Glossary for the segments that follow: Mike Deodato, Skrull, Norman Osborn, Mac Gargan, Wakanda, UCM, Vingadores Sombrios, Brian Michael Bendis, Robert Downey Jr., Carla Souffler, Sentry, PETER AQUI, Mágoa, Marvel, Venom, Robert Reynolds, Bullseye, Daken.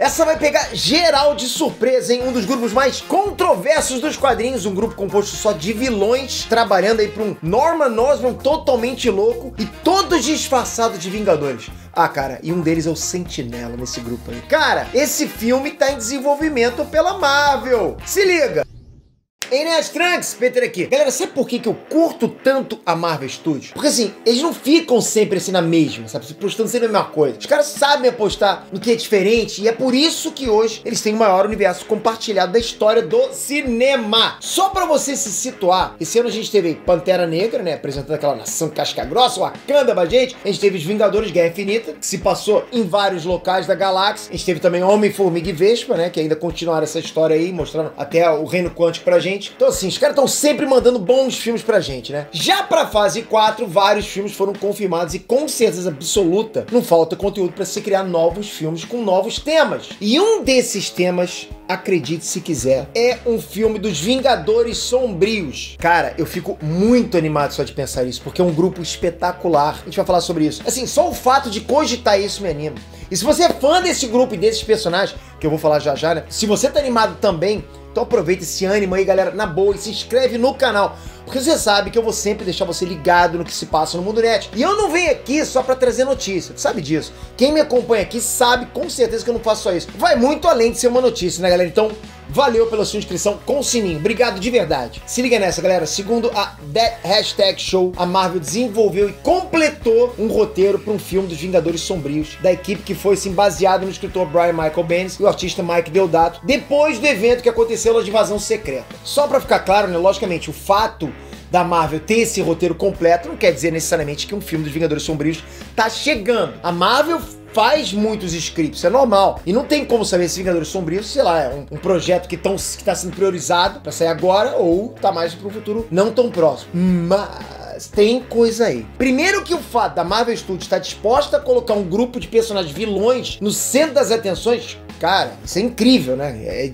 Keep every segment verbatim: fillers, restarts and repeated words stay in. Essa vai pegar geral de surpresa em um dos grupos mais controversos dos quadrinhos, um grupo composto só de vilões, trabalhando aí para um Norman Osborn totalmente louco e todos disfarçados de Vingadores. Ah, cara, e um deles é o Sentinela nesse grupo aí. Cara, esse filme tá em desenvolvimento pela Marvel. Se liga! Ei, né, Trunks, Peter aqui. Galera, sabe por que, que eu curto tanto a Marvel Studios? Porque assim, eles não ficam sempre assim na mesma, sabe? Se postando sempre na mesma coisa. Os caras sabem apostar no que é diferente e é por isso que hoje eles têm o maior universo compartilhado da história do cinema. Só pra você se situar, esse ano a gente teve Pantera Negra, né? Apresentando aquela nação casca grossa, Wakanda pra gente. A gente teve os Vingadores Guerra Infinita, que se passou em vários locais da galáxia. A gente teve também Homem, Formiga e Vespa, né? Que ainda continuaram essa história aí, mostrando até o reino quântico pra gente. Então assim, os caras estão sempre mandando bons filmes pra gente, né? Já pra fase quatro, vários filmes foram confirmados e com certeza absoluta, não falta conteúdo pra se criar novos filmes com novos temas. E um desses temas, acredite se quiser, é um filme dos Vingadores Sombrios. Cara, eu fico muito animado só de pensar isso, porque é um grupo espetacular. A gente vai falar sobre isso. Assim, só o fato de cogitar isso me anima. E se você é fã desse grupo e desses personagens, que eu vou falar já já, né? Se você tá animado também, então aproveita esse ânimo aí, galera, na boa, e se inscreve no canal. Porque você sabe que eu vou sempre deixar você ligado no que se passa no mundo net. E eu não venho aqui só pra trazer notícia, tu sabe disso. Quem me acompanha aqui sabe com certeza que eu não faço só isso. Vai muito além de ser uma notícia, né, galera? Então, valeu pela sua inscrição com o sininho. Obrigado de verdade. Se liga nessa, galera. Segundo a hashtag Show, a Marvel desenvolveu e completou um roteiro para um filme dos Vingadores Sombrios, da equipe que foi sim, baseado no escritor Brian Michael Bendis e o artista Mike Deodato, depois do evento que aconteceu na Invasão Secreta. Só para ficar claro, né, logicamente, o fato da Marvel ter esse roteiro completo não quer dizer necessariamente que um filme dos Vingadores Sombrios tá chegando. A Marvel faz muitos scripts, é normal. E não tem como saber se Vingadores Sombrios, sei lá, é um, um projeto que, tão, que tá sendo priorizado pra sair agora ou tá mais pro futuro não tão próximo. Mas tem coisa aí. Primeiro que o fato da Marvel Studios estar disposta a colocar um grupo de personagens vilões no centro das atenções, cara, isso é incrível, né? É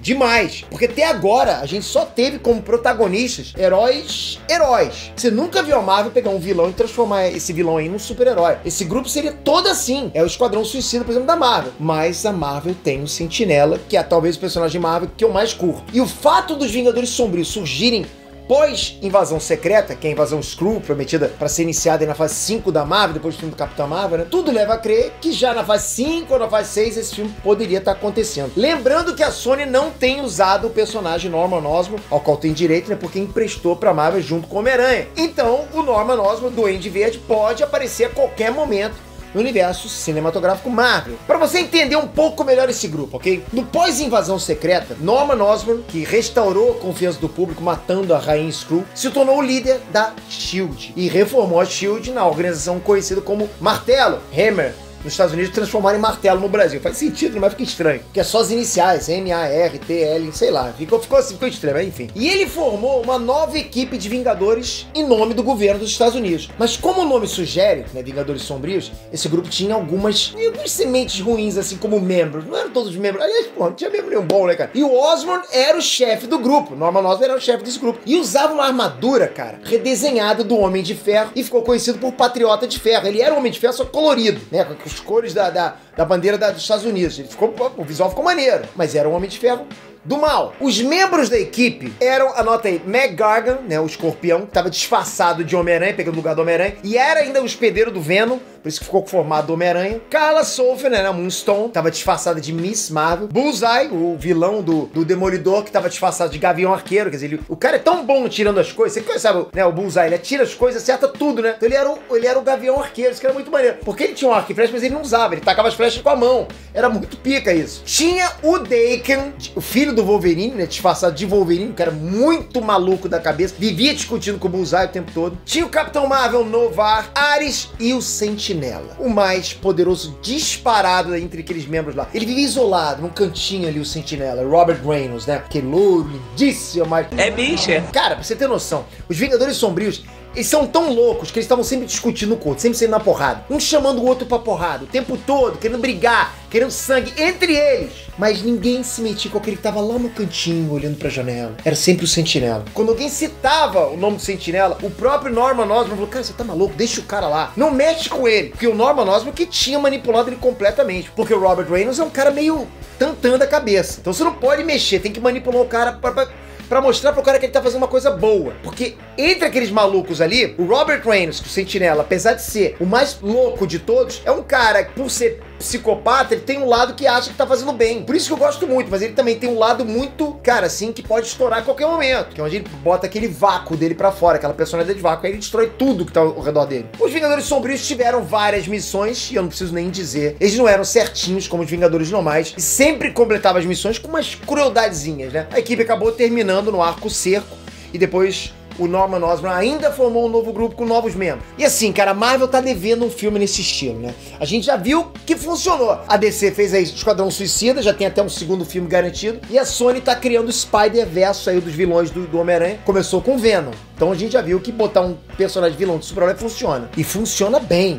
demais. Porque até agora a gente só teve como protagonistas heróis, heróis. Você nunca viu a Marvel pegar um vilão e transformar esse vilão aí num super-herói. Esse grupo seria todo assim. É o Esquadrão Suicida, por exemplo, da Marvel. Mas a Marvel tem o Sentinela, que é talvez o personagem Marvel que eu mais curto. E o fato dos Vingadores Sombrios surgirem pós-Invasão Secreta, que é a Invasão Skrull, prometida para ser iniciada na fase cinco da Marvel, depois do filme do Capitão Marvel, né? Tudo leva a crer que já na fase cinco ou na fase seis esse filme poderia estar acontecendo. Lembrando que a Sony não tem usado o personagem Norman Osborn, ao qual tem direito, né? Porque emprestou para Marvel junto com o Homem-Aranha. Então, o Norman Osborn, Duende Verde, pode aparecer a qualquer momento no universo cinematográfico Marvel. Para você entender um pouco melhor esse grupo, ok? No pós-Invasão Secreta, Norman Osborn, que restaurou a confiança do público matando a Rainha Skrull, se tornou o líder da shield e reformou a shield na organização conhecida como Martelo, Hammer, nos Estados Unidos, transformarem Martelo no Brasil. Faz sentido, mas fica estranho. Porque é só as iniciais, M A R T L, sei lá. Ficou, ficou assim, ficou estranho, mas enfim. E ele formou uma nova equipe de Vingadores em nome do governo dos Estados Unidos. Mas como o nome sugere, né, Vingadores Sombrios, esse grupo tinha algumas, algumas sementes ruins, assim, como membros. Não eram todos membros. Aliás, pô, não tinha membro nenhum bom, né, cara? E o Osborn era o chefe do grupo. Norman Osborn era o chefe desse grupo. E usava uma armadura, cara, redesenhada do Homem de Ferro e ficou conhecido por Patriota de Ferro. Ele era o Homem de Ferro, só colorido, né, com as cores da, da, da bandeira da, dos Estados Unidos. Ele ficou, o visual ficou maneiro, mas era um Homem de Ferro do mal. Os membros da equipe eram, anota aí, Mac Gargan, né, o Escorpião, que tava disfarçado de Homem-Aranha, pegando o lugar do Homem-Aranha, e era ainda o hospedeiro do Venom, por isso que ficou formado do Homem-Aranha. Carla Souffler, né, a Moonstone, tava disfarçada de Miss Marvel. Bullseye, o vilão do, do Demolidor, que tava disfarçado de Gavião Arqueiro, quer dizer, ele, o cara é tão bom tirando as coisas, você sabe, né, o Bullseye, ele atira as coisas, acerta tudo, né, então ele era o, ele era o Gavião Arqueiro, isso que era muito maneiro, porque ele tinha um arco e flecha, mas ele não usava, ele tacava as flechas com a mão, era muito pica isso. Tinha o Daken, o filho do Wolverine, né, disfarçado de Wolverine, que era muito maluco da cabeça, vivia discutindo com o Bullseye o tempo todo. Tinha o Capitão Marvel, Novar, Ares e o Sentinela, o mais poderoso disparado entre aqueles membros lá. Ele vivia isolado, num cantinho ali, o Sentinela, Robert Reynolds, né, que louro, lindíssimo, mas... é bicha. Cara, pra você ter noção, os Vingadores Sombrios Eles são tão loucos que eles estavam sempre discutindo no curto, sempre saindo na porrada. Um chamando o outro pra porrada, o tempo todo, querendo brigar, querendo sangue entre eles. Mas ninguém se metia com aquele que tava lá no cantinho, olhando pra janela. Era sempre o Sentinela. Quando alguém citava o nome do Sentinela, o próprio Norman Osborn falou, cara, você tá maluco, deixa o cara lá. Não mexe com ele. Porque o Norman Osborn que tinha manipulado ele completamente. Porque o Robert Reynolds é um cara meio tantando a cabeça. Então você não pode mexer, tem que manipular o cara pra... pra... pra mostrar pro cara que ele tá fazendo uma coisa boa. Porque entre aqueles malucos ali, o Robert Reynolds, o Sentinela, apesar de ser o mais louco de todos, é um cara que, por ser psicopata, ele tem um lado que acha que tá fazendo bem. Por isso que eu gosto muito, mas ele também tem um lado muito, cara, assim, que pode estourar a qualquer momento. Que é onde ele bota aquele vácuo dele pra fora, aquela personalidade de vácuo, aí ele destrói tudo que tá ao redor dele. Os Vingadores Sombrios tiveram várias missões, e eu não preciso nem dizer, eles não eram certinhos como os Vingadores normais, e sempre completavam as missões com umas crueldadezinhas, né? A equipe acabou terminando no arco cerco, e depois... o Norman Osborn ainda formou um novo grupo com novos membros. E assim, cara, a Marvel tá devendo um filme nesse estilo, né? A gente já viu que funcionou. A D C fez aí Esquadrão Suicida, já tem até um segundo filme garantido. E a Sony tá criando o Spider-Verse aí dos vilões do, do Homem-Aranha. Começou com Venom. Então a gente já viu que botar um personagem vilão de super-herói funciona. E funciona bem.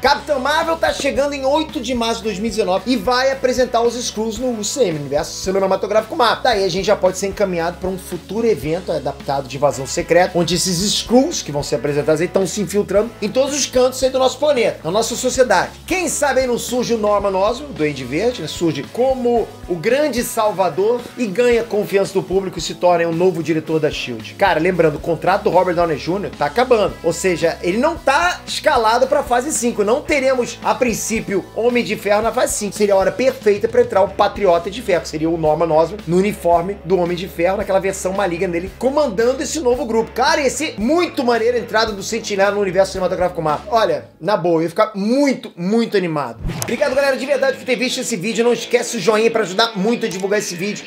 Capitão Marvel tá chegando em oito de março de dois mil e dezenove e vai apresentar os Skrulls no U C M, Universo Cinematográfico Marvel. Daí a gente já pode ser encaminhado para um futuro evento adaptado de Invasão Secreta, onde esses Skrulls que vão ser apresentados aí estão se infiltrando em todos os cantos aí do nosso planeta, na nossa sociedade. Quem sabe aí não surge o Norman Osborn, Duende Verde, né? Surge como o grande salvador e ganha confiança do público e se torna o novo diretor da Shield. Cara, lembrando, o contrato do Robert Downey Júnior tá acabando, ou seja, ele não tá escalado para fase cinco. Não teremos, a princípio, Homem de Ferro na fase cinco. Seria a hora perfeita para entrar o Patriota de Ferro. Seria o Norman Osborn no uniforme do Homem de Ferro, naquela versão maligna dele, comandando esse novo grupo. Cara, ia ser muito maneiro a entrada do Sentinela no Universo Cinematográfico Marvel. Olha, na boa, eu ia ficar muito, muito animado. Obrigado, galera, de verdade por ter visto esse vídeo. Não esquece o joinha para ajudar muito a divulgar esse vídeo.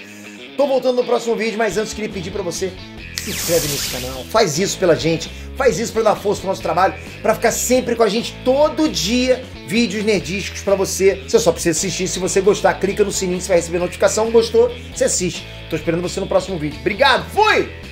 Tô voltando no próximo vídeo, mas antes queria pedir para você... se inscreve nesse canal, faz isso pela gente, faz isso pra dar força pro nosso trabalho, pra ficar sempre com a gente, todo dia, vídeos nerdísticos pra você. Você só precisa assistir, se você gostar, clica no sininho, você vai receber notificação. Gostou? Você assiste. Tô esperando você no próximo vídeo. Obrigado, fui!